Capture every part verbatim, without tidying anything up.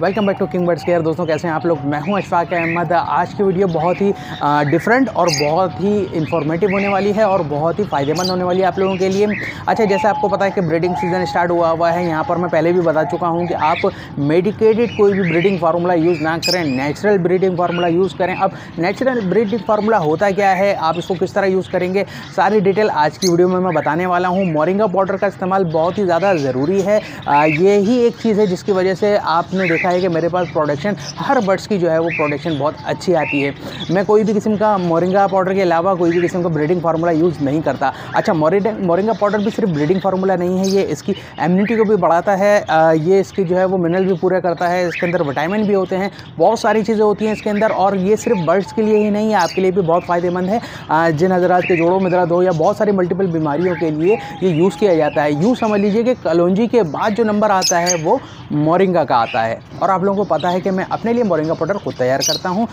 Welcome back to King Birds Care. दोस्तों कैसे हैं आप लोग? मैं हूं अशफाक अहमद। आज की वीडियो बहुत ही डिफरेंट और बहुत ही इन्फॉर्मेटिव होने वाली है और बहुत ही फ़ायदेमंद होने वाली है आप लोगों के लिए। अच्छा, जैसे आपको पता है कि ब्रीडिंग सीजन स्टार्ट हुआ हुआ है। यहाँ पर मैं पहले भी बता चुका हूँ कि आप मेडिकेटेड कोई भी ब्रीडिंग फार्मूला यूज़ ना करें, नेचुरल ब्रीडिंग फार्मूला यूज़ करें। अब नेचुरल ब्रीडिंग फार्मूला होता क्या है, आप इसको किस तरह यूज़ करेंगे, सारी डिटेल आज की वीडियो में मैं बताने वाला हूँ। मोरिंगा पाउडर का इस्तेमाल बहुत ही ज़्यादा ज़रूरी है। ये ही एक चीज़ है जिसकी वजह से आपने है कि मेरे पास प्रोडक्शन हर बर्ड्स की जो है वो प्रोडक्शन बहुत अच्छी आती है। मैं कोई भी किस्म का मोरिंगा पाउडर के अलावा कोई भी किस्म का ब्रीडिंग फार्मूला यूज़ नहीं करता। अच्छा, मोरिंगा पाउडर भी सिर्फ ब्रीडिंग फार्मूला नहीं है, ये इसकी इम्यूनिटी को भी बढ़ाता है, ये इसकी जो है वो मिनरल भी पूरा करता है, इसके अंदर विटामिन भी होते हैं, बहुत सारी चीज़ें होती हैं इसके अंदर। और ये सिर्फ बर्ड्स के लिए ही नहीं है, आपके लिए भी बहुत फ़ायदेमंद है। जिन हजरात के जोड़ों में दर्द हो या बहुत सारी मल्टीपल बीमारियों के लिए ये यूज़ किया जाता है। यूँ समझ लीजिए कि कलौंजी के बाद जो नंबर आता है वो मोरिंगा का आता है। और आप लोगों को पता है कि मैं अपने लिए मोरिंगा पाउडर खुद तैयार करता हूँ,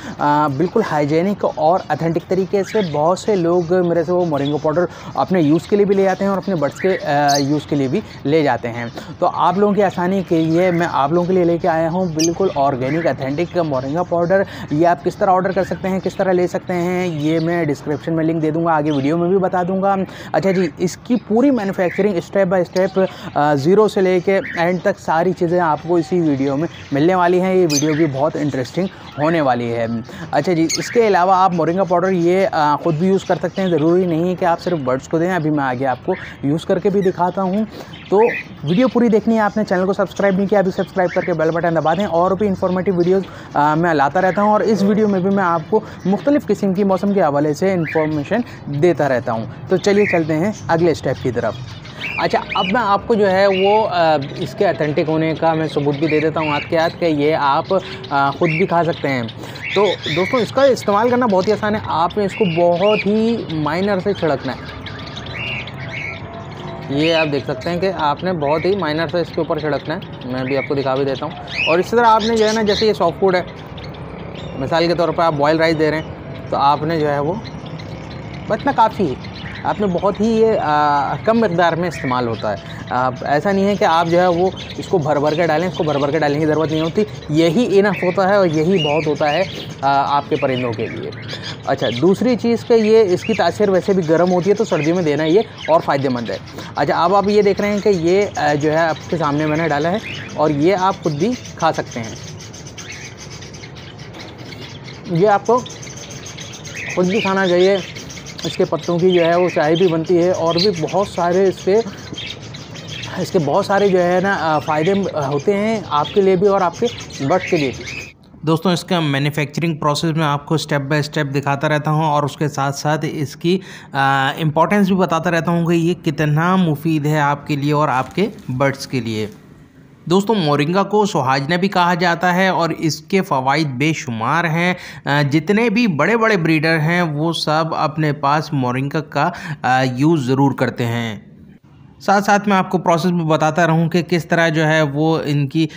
बिल्कुल हाइजेनिक और ऑथेंटिक तरीके से। बहुत से लोग मेरे से वो मोरिंगा पाउडर अपने यूज़ के लिए भी ले जाते हैं और अपने बर्ड्स के यूज़ के लिए भी ले जाते हैं। तो आप लोगों की आसानी के लिए मैं आप लोगों के लिए लेके आया हूँ बिल्कुल ऑर्गेनिक ऑथेंटिक मोरिंगा पाउडर। ये आप किस तरह ऑर्डर कर सकते हैं, किस तरह ले सकते हैं, ये मैं डिस्क्रिप्शन में लिंक दे दूँगा, आगे वीडियो में भी बता दूँगा। अच्छा जी, इसकी पूरी manufacturing step by step zero से ले कर एंड तक सारी चीज़ें आपको इसी वीडियो में मिलने वाली है। ये वीडियो भी बहुत इंटरेस्टिंग होने वाली है। अच्छा जी, इसके अलावा आप मोरिंगा पाउडर ये ख़ुद भी यूज़ कर सकते हैं, ज़रूरी नहीं है कि आप सिर्फ बर्ड्स को दें। अभी मैं आगे आपको यूज़ करके भी दिखाता हूँ, तो वीडियो पूरी देखनी है। आपने चैनल को सब्सक्राइब नहीं किया अभी, सब्सक्राइब करके बेल बटन दबा दें। और भी इन्फॉर्मेटिव वीडियोस मैं लाता रहता हूँ और इस वीडियो में भी मैं आपको मुख्तलिफ़ किस्म की मौसम के हवाले से इन्फॉर्मेशन देता रहता हूँ। तो चलिए चलते हैं अगले स्टेप की तरफ। अच्छा, अब मैं आपको जो है वो इसके ऑथेंटिक होने का मैं सबूत भी दे देता हूँ आपके हाथ के, ये आप ख़ुद भी खा सकते हैं। तो दोस्तों, इसका इस्तेमाल करना बहुत ही आसान है। आपने इसको बहुत ही माइनर से छिड़कना है। ये आप देख सकते हैं कि आपने बहुत ही माइनर से इसके ऊपर छिड़कना है, मैं भी आपको दिखा भी देता हूँ। और इस तरह आपने जो है ना, जैसे ये सॉफ्ट फूड है, मिसाल के तौर पर आप बॉयल राइस दे रहे हैं, तो आपने जो है वो बतना काफ़ी है, आपने बहुत ही ये आ, कम मकदार में इस्तेमाल होता है। आ, ऐसा नहीं है कि आप जो है वो इसको भर भर के डालें, इसको भर भर के डालने की ज़रूरत नहीं होती। यही इनफ होता है और यही बहुत होता है आ, आपके परिंदों के लिए। अच्छा, दूसरी चीज़ के ये इसकी तासीर वैसे भी गर्म होती है, तो सर्दियों में देना ये और फ़ायदेमंद है। अच्छा, अब आप ये देख रहे हैं कि ये जो है आपके सामने मैंने डाला है और ये आप खुद भी खा सकते हैं। ये आपको खुद भी खाना चाहिए। इसके पत्तों की जो है वो चाय भी बनती है और भी बहुत सारे इससे इसके बहुत सारे जो है ना फ़ायदे होते हैं आपके लिए भी और आपके बर्ड्स के लिए भी। दोस्तों, इसका मैन्युफैक्चरिंग प्रोसेस में आपको स्टेप बाय स्टेप दिखाता रहता हूं और उसके साथ साथ इसकी इम्पोर्टेंस भी बताता रहता हूं कि ये कितना मुफीद है आपके लिए और आपके बर्ड्स के लिए। दोस्तों, मोरिंगा को सोहाजना भी कहा जाता है और इसके फ़वाइद बेशुमार हैं। जितने भी बड़े बड़े ब्रीडर हैं वो सब अपने पास मोरिंगा का यूज़ ज़रूर करते हैं। साथ साथ मैं आपको प्रोसेस भी बताता रहूं कि किस तरह जो है वो इनकी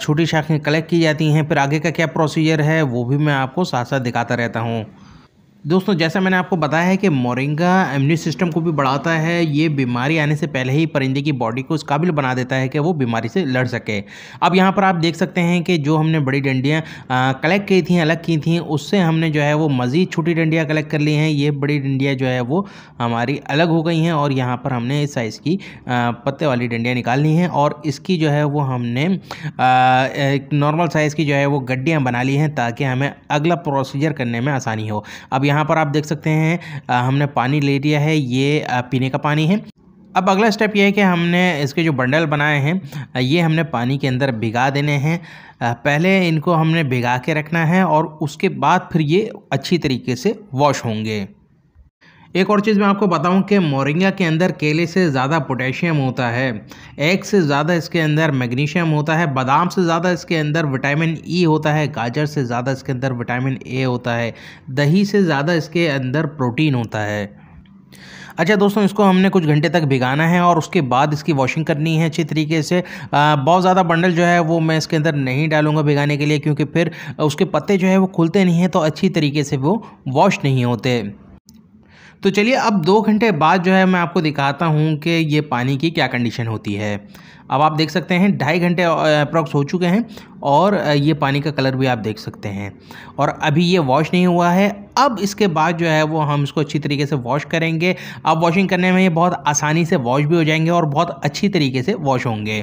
छोटी शाखें कलेक्ट की जाती हैं, फिर आगे का क्या प्रोसीजर है वो भी मैं आपको साथ साथ दिखाता रहता हूँ। दोस्तों, जैसा मैंने आपको बताया है कि मोरिंगा इम्यून सिस्टम को भी बढ़ाता है। ये बीमारी आने से पहले ही परिंदे की बॉडी को इस काबिल बना देता है कि वो बीमारी से लड़ सके। अब यहाँ पर आप देख सकते हैं कि जो हमने बड़ी डंडियाँ कलेक्ट की थी, अलग की थी, उससे हमने जो है वो मज़ीद छोटी डंडियाँ कलेक्ट कर ली हैं। ये बड़ी डंडियाँ जो है वो हमारी अलग हो गई हैं और यहाँ पर हमने इस साइज़ की पत्ते वाली डंडियाँ निकाल ली हैं और इसकी जो है वो हमने नॉर्मल साइज़ की जो है वो गड्डियाँ बना ली हैं ताकि हमें अगला प्रोसीजर करने में आसानी हो। अब यहाँ पर आप देख सकते हैं हमने पानी ले लिया है, ये पीने का पानी है। अब अगला स्टेप ये है कि हमने इसके जो बंडल बनाए हैं ये हमने पानी के अंदर भिगा देने हैं। पहले इनको हमने भिगा के रखना है और उसके बाद फिर ये अच्छी तरीके से वॉश होंगे। एक और चीज़ मैं आपको बताऊं कि मोरिंगा के अंदर केले से ज़्यादा पोटेशियम होता है, एग से ज़्यादा इसके अंदर मैग्नीशियम होता है, बादाम से ज़्यादा इसके अंदर विटामिन ई होता है, गाजर से ज़्यादा इसके अंदर विटामिन ए होता है, दही से ज़्यादा इसके अंदर प्रोटीन होता है। अच्छा दोस्तों, इसको हमने कुछ घंटे तक भिगाना है और उसके बाद इसकी वॉशिंग करनी है अच्छी तरीके से। बहुत ज़्यादा बंडल जो है वो मैं इसके अंदर नहीं डालूंगा भिगाने के लिए, क्योंकि फिर उसके पत्ते जो है वो खुलते नहीं हैं, तो अच्छी तरीके से वो वॉश नहीं होते। तो चलिए अब दो घंटे बाद जो है मैं आपको दिखाता हूँ कि ये पानी की क्या कंडीशन होती है। अब आप देख सकते हैं ढाई घंटे अप्रॉक्स हो चुके हैं और ये पानी का कलर भी आप देख सकते हैं और अभी ये वॉश नहीं हुआ है। अब इसके बाद जो है वो हम इसको अच्छी तरीके से वॉश करेंगे। अब वॉशिंग करने में ये बहुत आसानी से वॉश भी हो जाएंगे और बहुत अच्छी तरीके से वॉश होंगे।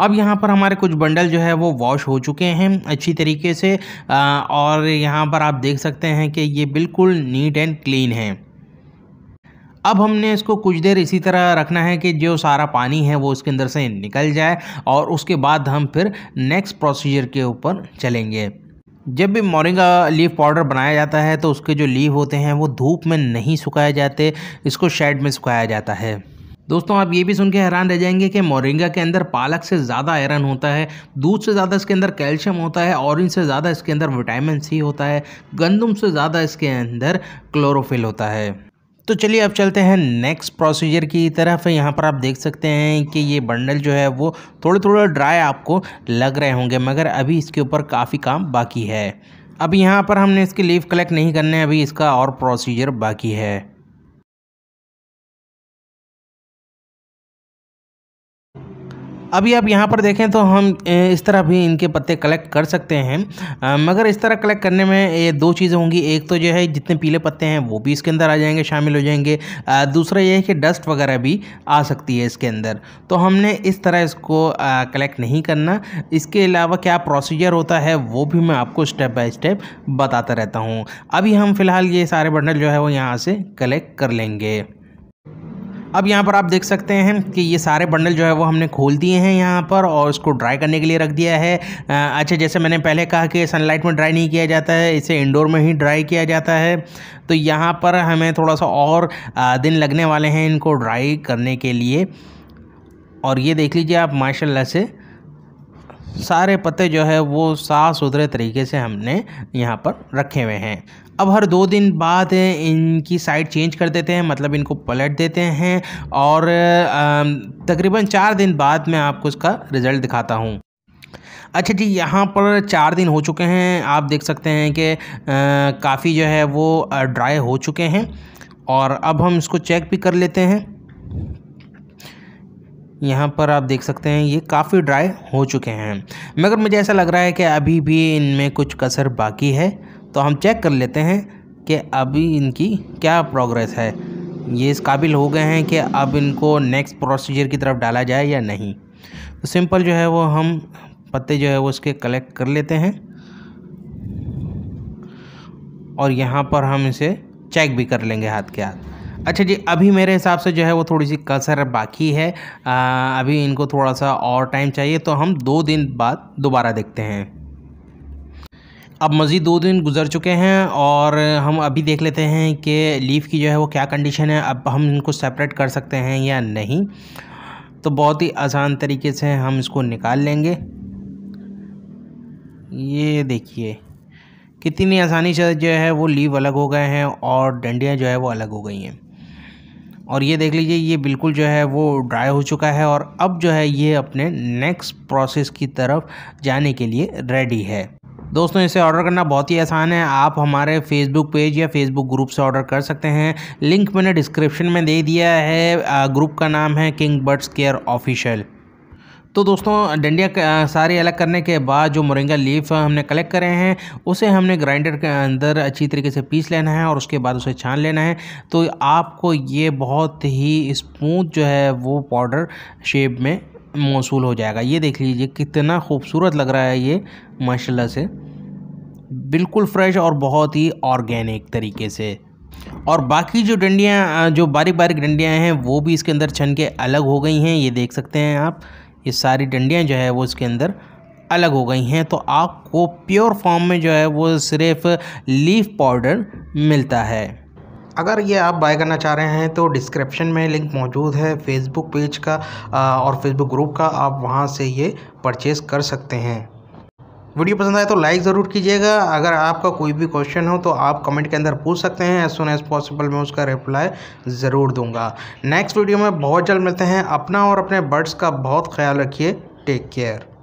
अब यहाँ पर हमारे कुछ बंडल जो है वो वॉश हो चुके हैं अच्छी तरीके से और यहाँ पर आप देख सकते हैं कि ये बिल्कुल नीट एंड क्लीन है। अब हमने इसको कुछ देर इसी तरह रखना है कि जो सारा पानी है वो इसके अंदर से निकल जाए और उसके बाद हम फिर नेक्स्ट प्रोसीजर के ऊपर चलेंगे। जब भी मोरिंगा लीफ पाउडर बनाया जाता है तो उसके जो लीफ होते हैं वो धूप में नहीं सुखाए जाते, इसको शेड में सुखाया जाता है। दोस्तों आप ये भी सुन के हैरान रह जाएंगे कि मोरिंगा के अंदर पालक से ज़्यादा आयरन होता है, दूध से ज़्यादा इसके अंदर कैल्शियम होता है, ऑरेंज से ज़्यादा इसके अंदर विटामिन सी होता है, गंदम से ज़्यादा इसके अंदर क्लोरोफिल होता है। तो चलिए अब चलते हैं नेक्स्ट प्रोसीजर की तरफ। यहाँ पर आप देख सकते हैं कि ये बंडल जो है वो थोड़े थोड़े ड्राई आपको लग रहे होंगे मगर अभी इसके ऊपर काफ़ी काम बाकी है। अब यहाँ पर हमने इसकी लीफ कलेक्ट नहीं करने, अभी इसका और प्रोसीजर बाकी है। अभी आप यहाँ पर देखें तो हम इस तरह भी इनके पत्ते कलेक्ट कर सकते हैं आ, मगर इस तरह कलेक्ट करने में ये दो चीज़ें होंगी। एक तो जो है जितने पीले पत्ते हैं वो भी इसके अंदर आ जाएंगे, शामिल हो जाएंगे। आ, दूसरा ये है कि डस्ट वगैरह भी आ सकती है इसके अंदर, तो हमने इस तरह इसको आ, कलेक्ट नहीं करना। इसके अलावा क्या प्रोसीजर होता है वो भी मैं आपको स्टेप बाय स्टेप बताता रहता हूँ। अभी हम फ़िलहाल ये सारे बंडल जो है वो यहाँ से कलेक्ट कर लेंगे। अब यहाँ पर आप देख सकते हैं कि ये सारे बंडल जो है वो हमने खोल दिए हैं यहाँ पर और इसको ड्राई करने के लिए रख दिया है। अच्छा, जैसे मैंने पहले कहा कि सनलाइट में ड्राई नहीं किया जाता है, इसे इंडोर में ही ड्राई किया जाता है। तो यहाँ पर हमें थोड़ा सा और दिन लगने वाले हैं इनको ड्राई करने के लिए। और ये देख लीजिए आप, माशाल्लाह से सारे पत्ते जो है वो साफ सुथरे तरीके से हमने यहाँ पर रखे हुए हैं। अब हर दो दिन बाद इनकी साइड चेंज कर देते हैं, मतलब इनको पलट देते हैं और तकरीबन चार दिन बाद मैं आपको इसका रिज़ल्ट दिखाता हूँ। अच्छा जी, यहाँ पर चार दिन हो चुके हैं, आप देख सकते हैं कि काफ़ी जो है वो ड्राई हो चुके हैं और अब हम इसको चेक भी कर लेते हैं। यहाँ पर आप देख सकते हैं ये काफ़ी ड्राई हो चुके हैं मगर मुझे ऐसा लग रहा है कि अभी भी इनमें कुछ कसर बाकी है, तो हम चेक कर लेते हैं कि अभी इनकी क्या प्रोग्रेस है। ये इस काबिल हो गए हैं कि अब इनको नेक्स्ट प्रोसीजर की तरफ डाला जाए या नहीं। तो सिंपल जो है वो हम पत्ते जो है वो इसके कलेक्ट कर लेते हैं और यहाँ पर हम इसे चेक भी कर लेंगे हाथ के हाथ। अच्छा जी, अभी मेरे हिसाब से जो है वो थोड़ी सी कसर बाकी है, आ, अभी इनको थोड़ा सा और टाइम चाहिए, तो हम दो दिन बाद दोबारा देखते हैं। अब मज़ीद दो दिन गुजर चुके हैं और हम अभी देख लेते हैं कि लीफ की जो है वो क्या कंडीशन है, अब हम इनको सेपरेट कर सकते हैं या नहीं। तो बहुत ही आसान तरीके से हम इसको निकाल लेंगे। ये देखिए कितनी आसानी से जो है वो लीफ अलग हो गए हैं और डंडियाँ जो है वो अलग हो गई हैं। और ये देख लीजिए ये बिल्कुल जो है वो ड्राई हो चुका है और अब जो है ये अपने नेक्स्ट प्रोसेस की तरफ जाने के लिए रेडी है। दोस्तों इसे ऑर्डर करना बहुत ही आसान है, आप हमारे फेसबुक पेज या फेसबुक ग्रुप से ऑर्डर कर सकते हैं। लिंक मैंने डिस्क्रिप्शन में दे दिया है, ग्रुप का नाम है किंग बर्ड्स केयर ऑफिशियल। तो दोस्तों डंडियाँ सारी अलग करने के बाद जो मोरिंगा लीफ हमने कलेक्ट करे हैं उसे हमने ग्राइंडर के अंदर अच्छी तरीके से पीस लेना है और उसके बाद उसे छान लेना है। तो आपको ये बहुत ही स्मूथ जो है वो पाउडर शेप में मौसूल हो जाएगा। ये देख लीजिए कितना खूबसूरत लग रहा है, ये माशाल्लाह से बिल्कुल फ्रेश और बहुत ही ऑर्गेनिक तरीके से। और बाकी जो डंडियाँ, जो बारीक बारीक डंडियाँ हैं वो भी इसके अंदर छन के अलग हो गई हैं। ये देख सकते हैं आप, ये सारी डंडियाँ जो है वो इसके अंदर अलग हो गई हैं। तो आपको प्योर फॉर्म में जो है वो सिर्फ लीफ पाउडर मिलता है। अगर ये आप बाय करना चाह रहे हैं तो डिस्क्रिप्शन में लिंक मौजूद है फेसबुक पेज का और फेसबुक ग्रुप का, आप वहाँ से ये परचेज़ कर सकते हैं। वीडियो पसंद आए तो लाइक ज़रूर कीजिएगा। अगर आपका कोई भी क्वेश्चन हो तो आप कमेंट के अंदर पूछ सकते हैं, एज सून एज़ पॉसिबल मैं उसका रिप्लाई ज़रूर दूंगा। नेक्स्ट वीडियो में बहुत जल्द मिलते हैं। अपना और अपने बर्ड्स का बहुत ख्याल रखिए। Take care.